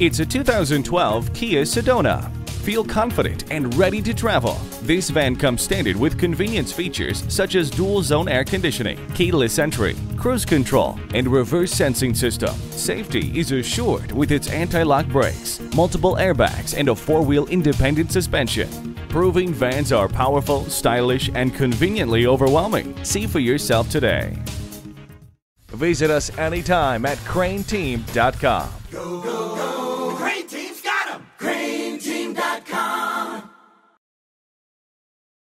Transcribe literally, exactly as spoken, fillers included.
It's a two thousand twelve Kia Sedona. Feel confident and ready to travel. This van comes standard with convenience features such as dual zone air conditioning, keyless entry, cruise control, and reverse sensing system. Safety is assured with its anti-lock brakes, multiple airbags, and a four-wheel independent suspension. Proving vans are powerful, stylish, and conveniently overwhelming. See for yourself today. Visit us anytime at crain team dot com. Go, go, go.